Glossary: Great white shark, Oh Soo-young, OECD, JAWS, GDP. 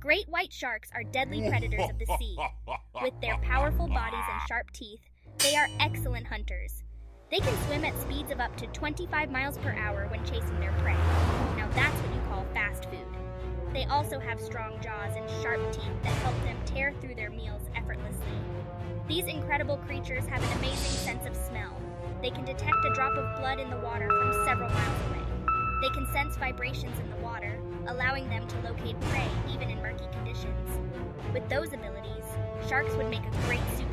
Great white sharks are deadly predators of the sea. With their powerful bodies and sharp teeth, they are excellent hunters. They can swim at speeds of up to 25 miles per hour when chasing their prey. Now that's what you call fast food. They also have strong jaws and sharp teeth that help them tear through their meals effortlessly. These incredible creatures have an amazing sense of smell. They can detect a drop of blood in the water from several miles away. They can sense vibrations in the water, allowing them to locate prey even in murky conditions. With those abilities, sharks would make a great suit